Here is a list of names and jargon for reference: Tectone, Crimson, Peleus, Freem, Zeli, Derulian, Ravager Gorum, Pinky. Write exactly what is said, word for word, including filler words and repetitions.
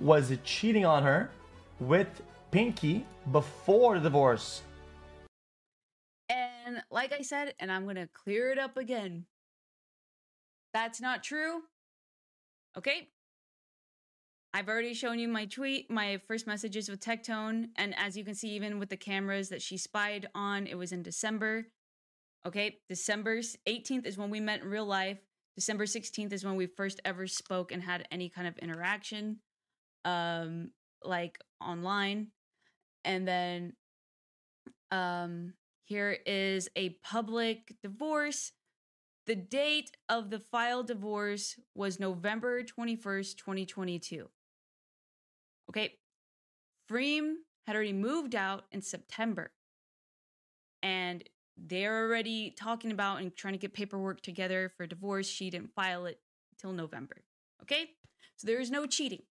was cheating on her with Pinky before the divorce. And like I said, and I'm going to clear it up again, that's not true. Okay? I've already shown you my tweet, my first messages with Tectone, and as you can see, even with the cameras that she spied on, it was in December. Okay, December eighteenth is when we met in real life. December sixteenth is when we first ever spoke and had any kind of interaction, um, like online. And then um, here is a public divorce. The date of the filed divorce was November twenty-first, twenty twenty-two. Okay, Freem had already moved out in September, and they're already talking about and trying to get paperwork together for divorce. She didn't file it till November. Okay, so there is no cheating.